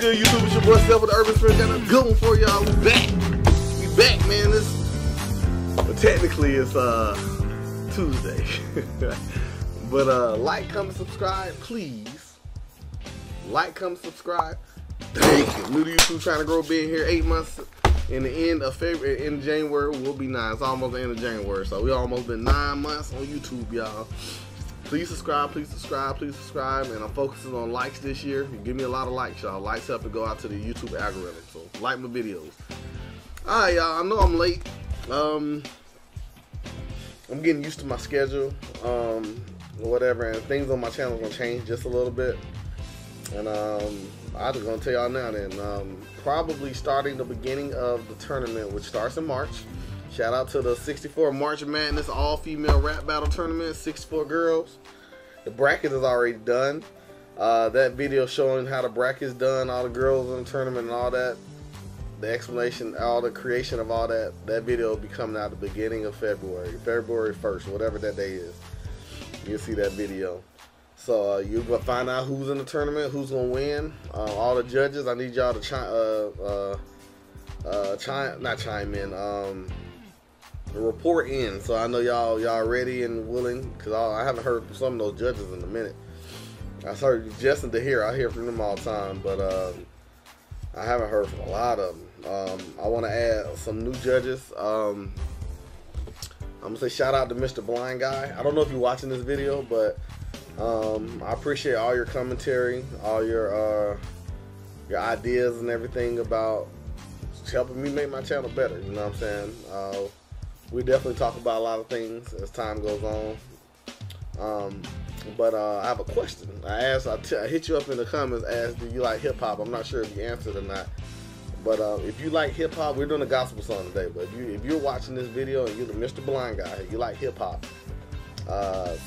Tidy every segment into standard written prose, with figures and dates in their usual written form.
good, YouTube? It's your boy, Self with The Urban Experience. Got a good one for y'all. We back. We back, man. Well, technically, it's Tuesday. But like, comment, subscribe, please. Like, comment, subscribe. Thank you. New to YouTube, trying to grow, being here 8 months. In the end of February, in January, will be 9. It's almost the end of January, so we almost been 9 months on YouTube, y'all. Please subscribe, please subscribe, please subscribe. And I'm focusing on likes this year. You give me a lot of likes, y'all. Likes help to go out to the YouTube algorithm. So like my videos. All right, y'all. I know I'm late. I'm getting used to my schedule, whatever. And things on my channel is gonna change just a little bit. And I'm just gonna tell y'all now. Then probably starting the beginning of the tournament, which starts in March. Shout out to the 64 March Madness all-female rap battle tournament, 64 girls. The bracket is already done. That video showing how the bracket's done, all the girls in the tournament and all that, the explanation, all the creation of all that, that video will be coming out at the beginning of February, February 1st, whatever that day is. You'll see that video. So you're going to find out who's in the tournament, who's going to win. All the judges, I need y'all to chime in. The report in, so I know y'all ready and willing, because I haven't heard from some of those judges in a minute. I heard Justin DeHeer, I hear from them all the time, but I haven't heard from a lot of them. I want to add some new judges. I'm going to say shout out to Mr. Blind Guy. I don't know if you're watching this video, but I appreciate all your commentary, all your ideas and everything about helping me make my channel better, you know what I'm saying? We definitely talk about a lot of things as time goes on. I have a question. I hit you up in the comments, asked, do you like hip-hop? I'm not sure if you answered or not. But if you like hip-hop, we're doing a gospel song today. But if you're watching this video and you're the Mr. Blind Guy, if you like hip-hop,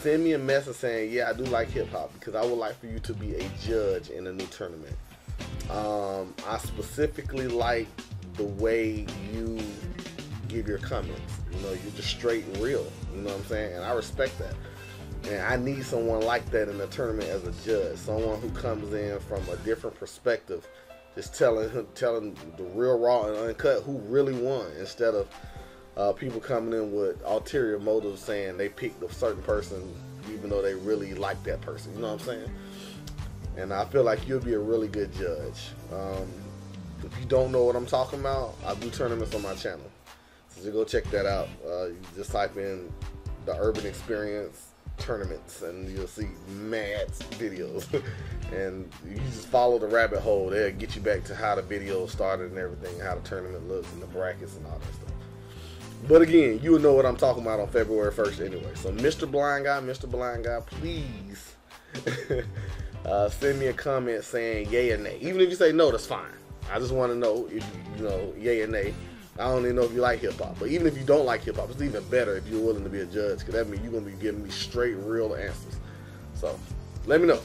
send me a message saying, yeah, I do like hip-hop, because I would like for you to be a judge in a new tournament. I specifically like the way you give your comments. You know, you're just straight and real, you know what I'm saying? And I respect that. And I need someone like that in the tournament as a judge, someone who comes in from a different perspective, just telling the real, raw, and uncut who really won, instead of people coming in with ulterior motives saying they picked a certain person even though they really like that person, you know what I'm saying? And I feel like you'll be a really good judge. If you don't know what I'm talking about, I do tournaments on my channel. So go check that out. You just type in The Urban Experience tournaments and you'll see mad videos. And you just follow the rabbit hole. They'll get you back to how the video started and everything, how the tournament looks and the brackets and all that stuff. But again, you'll know what I'm talking about on February 1st anyway. So Mr. Blind Guy, please send me a comment saying yay or nay. Even if you say no, that's fine. I just want to know if you know yay or nay. I don't even know if you like hip-hop. But even if you don't like hip-hop, it's even better if you're willing to be a judge, because that means you're going to be giving me straight, real answers. So, let me know.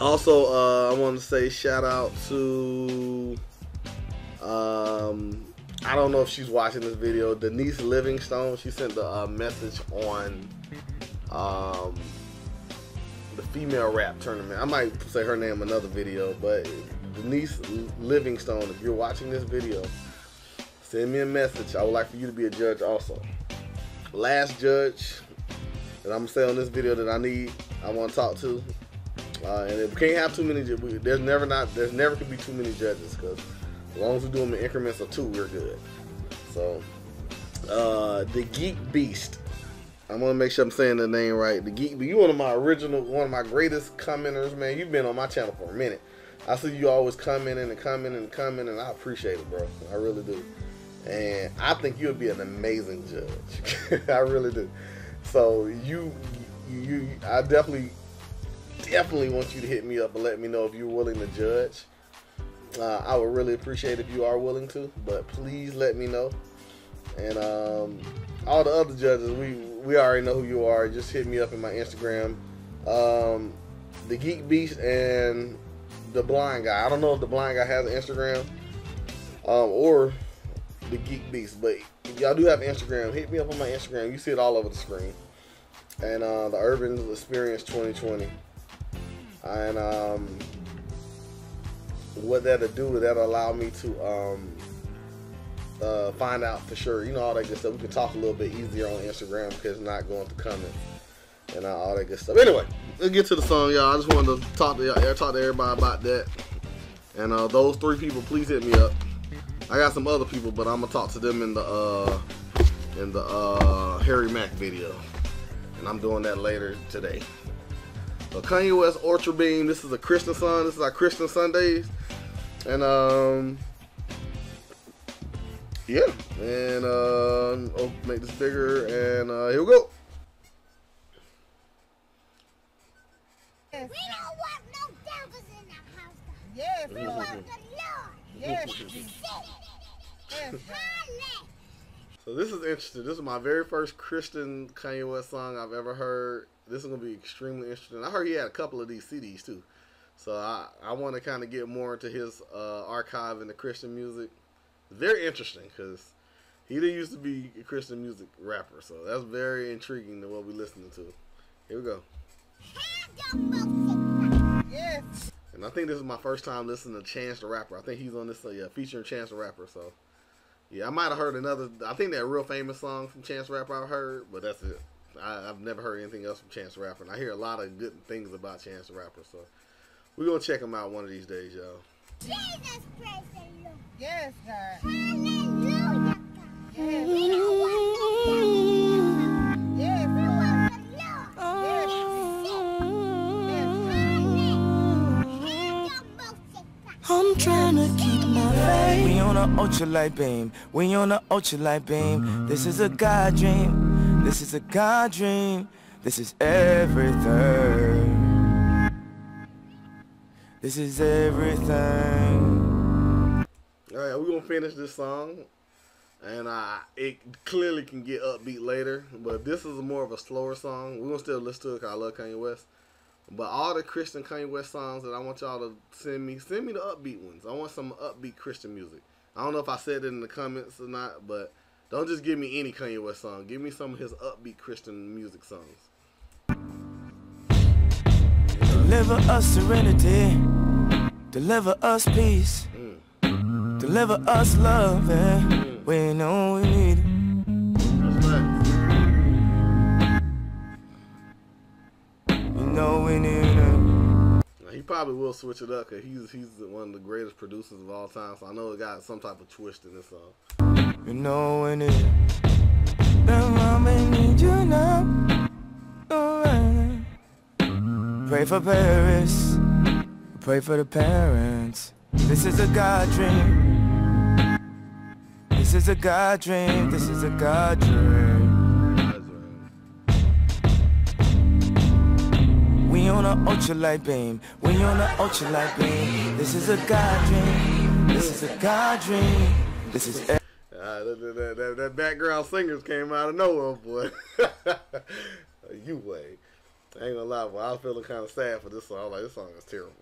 Also, I want to say shout-out to, I don't know if she's watching this video, Denise Livingstone. She sent a message on the female rap tournament. I might say her name in another video, but Denise Livingstone, if you're watching this video, send me a message. I would like for you to be a judge also. Last judge that I'm going to say on this video that I want to talk to. And we can't have too many. There's never could be too many judges, because as long as we do them in increments of 2, we're good. So, The Geek Beast. I want to make sure I'm saying the name right. The Geek Beast. You're one of my greatest commenters, man. You've been on my channel for a minute. I see you always commenting, and I appreciate it, bro. I really do. And I think you'll be an amazing judge. I really do. So I definitely want you to hit me up and let me know if you're willing to judge. I would really appreciate if you are willing to, but please let me know. And all the other judges, we already know who you are. Just hit me up in my Instagram, The Geek Beast and The Blind Guy. I don't know if The Blind Guy has an Instagram, or The Geek Beast, but if y'all do have Instagram, hit me up on my Instagram. You see it all over the screen. And The Urban Experience 2020. And what that'll do, that'll allow me to find out for sure, you know, all that good stuff. We can talk a little bit easier on Instagram because it's not going to comments and all that good stuff. Anyway, let's get to the song, y'all. I just wanted to talk to y'all, talk to everybody about that. And those three people, please hit me up. I got some other people, but I'm gonna talk to them in the Harry Mack video, and I'm doing that later today. So Kanye West, Ultra Beam. This is a Christian song. This is our Christian Sundays, and yeah, and oh, make this bigger, and here we go. We don't want no devils in our house. Yes, we want the Lord. Yes. Yes. So this is interesting. This is my very first Christian Kanye West song I've ever heard. This is gonna be extremely interesting. I heard he had a couple of these CDs too, so I want to kind of get more into his archive in the Christian music. Very interesting because he didn't used to be a Christian music rapper, so that's very intriguing to what we're listening to. Here we go. Yes. And I think this is my first time listening to Chance the Rapper. I think he's on this, yeah, featuring Chance the Rapper. So yeah, I might have heard another. I think that real famous song from Chance the Rapper I've heard, but that's it. I've never heard anything else from Chance the Rapper, and I hear a lot of good things about Chance the Rapper, so we're going to check him out one of these days, y'all. Jesus praise the Lord. Yes, God. Hallelujah, God. Yes. We don't want no devil. Yes, we want the Lord. Yes. Yes. Hallelujah. I'm trying to keep my faith. We on an ultralight beam. We on an ultralight beam. This is a God dream. This is a God dream, this is everything. This is everything. Alright, we're gonna finish this song. And it clearly can get upbeat later, but this is more of a slower song. We're gonna still listen to it because I love Kanye West. But all the Christian Kanye West songs that I want y'all to send me the upbeat ones. I want some upbeat Christian music. I don't know if I said it in the comments or not, but don't just give me any Kanye West song. Give me some of his upbeat Christian music songs. Deliver us serenity. Deliver us peace. Deliver us love. And we know we need it. That's right. We know we need it. Now, he probably will switch it up because he's one of the greatest producers of all time. So I know it got some type of twist in this song. You know when it now mommy need you now. Pray for Paris. Pray for the parents. This is a God dream. This is a God dream. This is a God dream. We on an ultralight beam. We on an ultralight beam. This is a God dream. This is a God dream. This is that background singers came out of nowhere, boy. You way. I ain't gonna lie, boy. I was feeling kind of sad for this song. I was like, this song is terrible.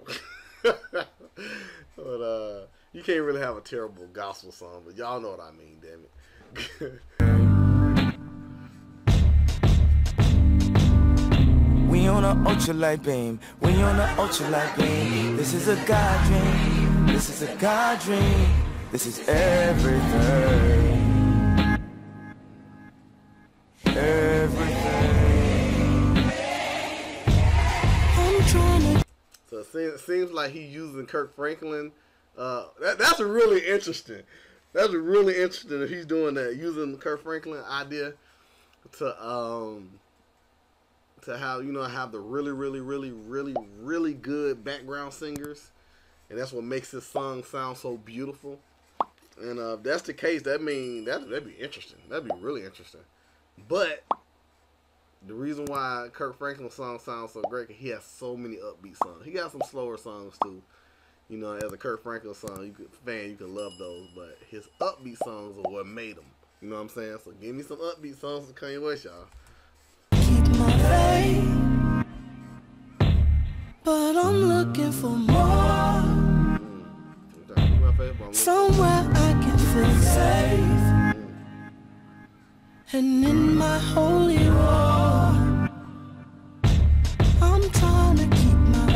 But you can't really have a terrible gospel song, but y'all know what I mean, damn it. We on an ultralight beam. We on an ultralight beam. This is a God dream. This is a God dream. This is everything. Everything. So it seems like he's using Kirk Franklin. That's really interesting. That's really interesting that he's doing that, using the Kirk Franklin idea to how, you know, have the really good background singers, and that's what makes this song sound so beautiful. And if that's the case, that means that'd be interesting. That'd be really interesting. But the reason why Kirk Franklin's song sounds so great, he has so many upbeat songs. He got some slower songs too. You know, as a Kirk Franklin song, you can love those. But his upbeat songs are what made him. You know what I'm saying? So give me some upbeat songs to Kanye West, y'all. Keep my faith, but I'm looking for more. Somewhere I can feel safe, and in my holy war, I'm trying to keep my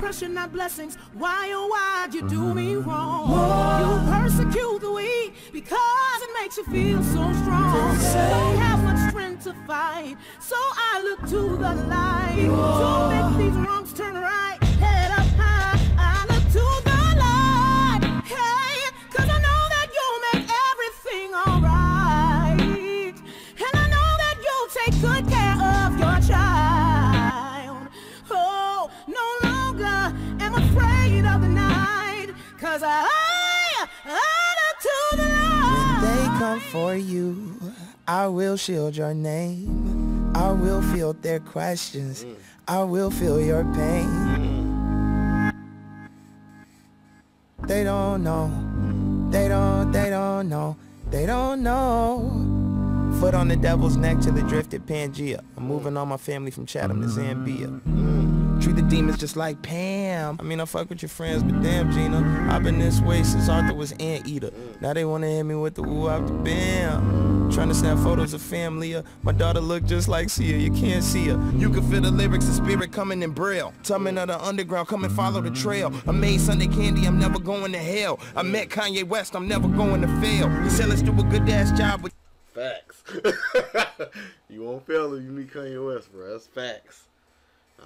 faith. pressure, not blessings. Why, oh, why'd you do me wrong? You persecute the weak because it makes you feel so strong. Don't have much strength to fight, so I look to the light. To make these wrongs turn right, head up high, I look to the light. Hey, cause I know that you'll make everything alright. And I know that you'll take good care of your child. Cause I look to the light. When they come for you, I will shield your name. I will field their questions. I will feel your pain. They don't know. They don't know. They don't know. Foot on the devil's neck till it drifted Pangea. I'm moving on my family from Chatham to Zambia. Treat the demons just like Pam. I mean, I fuck with your friends, but damn, Gina, I've been this way since Arthur was anteater. Now they wanna hit me with the woo after bam. Trying to snap photos of family. My daughter look just like Sia, you can't see her. You can feel the lyrics, the spirit coming in braille. Tumming of the underground, come and follow the trail. I made Sunday candy, I'm never going to hell. I met Kanye West, I'm never going to fail. He said, let's do a good ass job with facts. You won't fail if you meet Kanye West, bro. That's facts.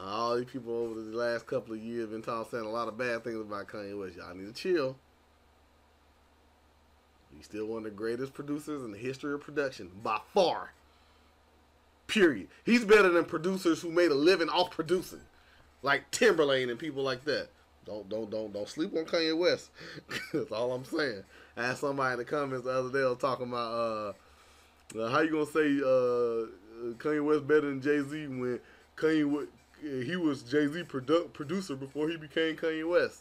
All these people over the last couple of years have been saying a lot of bad things about Kanye West. Y'all need to chill. He's still one of the greatest producers in the history of production. By far. Period. He's better than producers who made a living off producing. Like Timbaland and people like that. Don't sleep on Kanye West. That's all I'm saying. I asked somebody in the comments the other day, I was talking about how you gonna say Kanye West better than Jay-Z when Kanye West, he was Jay-Z producer before he became Kanye West.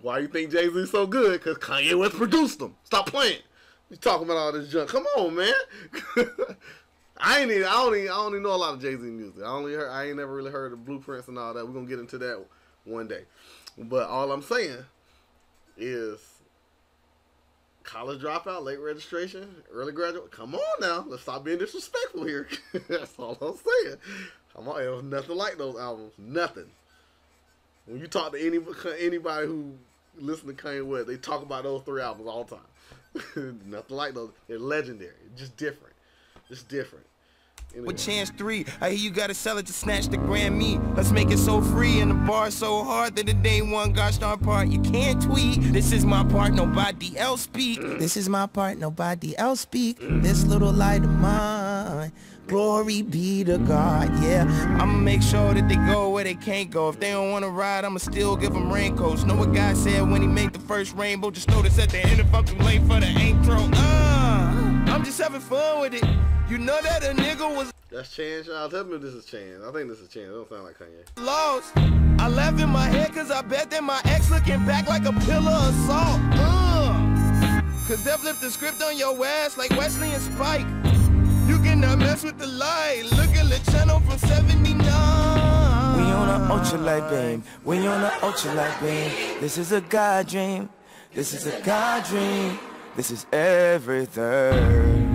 Why you think Jay-Z's so good? Because Kanye West produced him. Stop playing. You talking about all this junk. Come on, man. I don't even know a lot of Jay-Z music. I ain't never really heard of Blueprints and all that. We're going to get into that one day. But all I'm saying is College Dropout, Late Registration, Early Graduate. Come on now. Let's stop being disrespectful here. That's all I'm saying. It was nothing like those albums. Nothing. When you talk to anybody who listens to Kanye West, they talk about those three albums all the time. Nothing like those. They're legendary. Just different. Just different. Anyway. With Chance 3, I hear you gotta sell it to snatch the Grammy. Let's make it so free and the bar so hard that the day one gosh darn part you can't tweet. This is my part, nobody else speak. This is my part, nobody else speak. This little light of mine, glory be to God, yeah. I'ma make sure that they go where they can't go. If they don't wanna ride, I'ma still give them raincoats. Know what God said when he made the first rainbow? Just notice at the end if I'm too late for the intro. I'm just having fun with it. You know that a nigga was... That's Chance, y'all. Tell me this is Chance. I think this is Chance. It don't sound like Kanye. Lost. I laugh in my head because I bet that my ex looking back like a pillar of salt. Because they've flipped the script on your ass like Wesley and Spike. You cannot mess with the light. Look at the channel from 79. We on a ultralight beam. We on a ultralight beam. This is a God dream. This is a God dream. This is everything.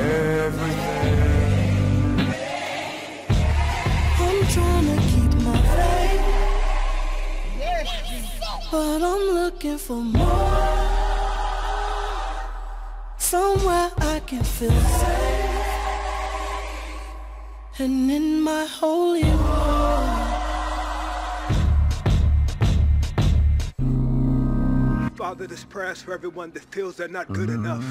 Everything. I'm trying to keep my faith, but I'm looking for more. Somewhere I can feel safe, and in my holy war. Father, this prayer's for everyone that feels they're not good enough.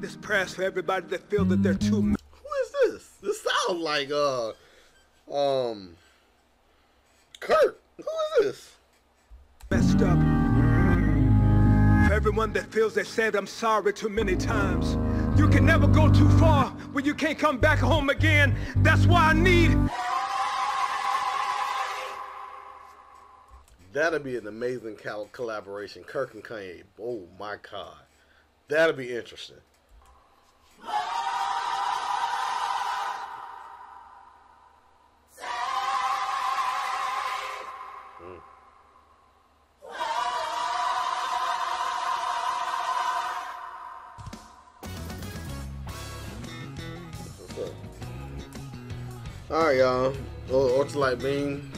This prayers for everybody that feel that they're too. Who is this? This sounds like Kirk. Who is this? Messed up. For everyone that feels they said I'm sorry too many times. You can never go too far when you can't come back home again. That's why I need. That'll be an amazing collaboration, Kirk and Kanye. Oh my God, that'll be interesting. Alright, y'all. Ultralight Beam.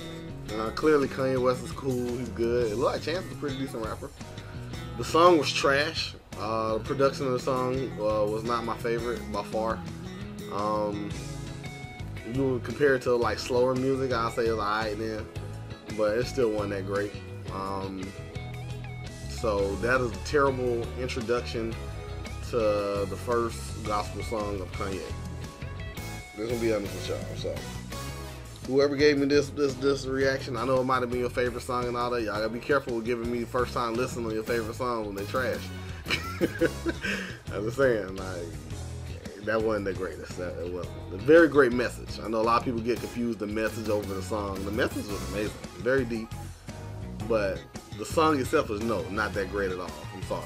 Clearly Kanye West is cool. He's good. It looked like Chance is a pretty decent rapper. The song was trash. The production of the song was not my favorite by far. You would compare it to like slower music, I'd say it was alright then, but it still wasn't that great. So that is a terrible introduction to the first gospel song of Kanye. This will be honest with y'all. So whoever gave me this reaction, I know it might have been your favorite song and all that. Y'all gotta be careful with giving me first time listening to your favorite song when they trash. I'm just saying, like, that wasn't the greatest. It wasn't. A very great message. I know a lot of people get confused the message over the song. The message was amazing, very deep, but the song itself was not that great at all. I'm sorry.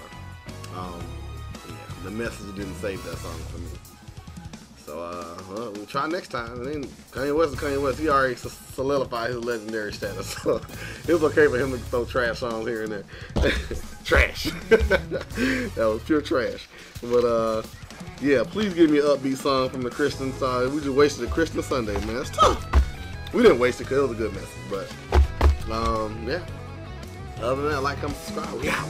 Yeah, the message didn't save that song for me. So well, we'll try next time. And then Kanye West is Kanye West. He already solidified his legendary status. So it was okay for him to throw trash songs here and there. Trash. That was pure trash. But yeah, please give me an upbeat song from the Christian side. We just wasted a Christian Sunday, man. It's tough. We didn't waste it because it was a good message. But yeah. Other than that, like, comment, subscribe. We out.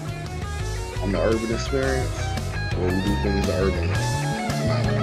I'm The Urban Experience. Where we do things the urban.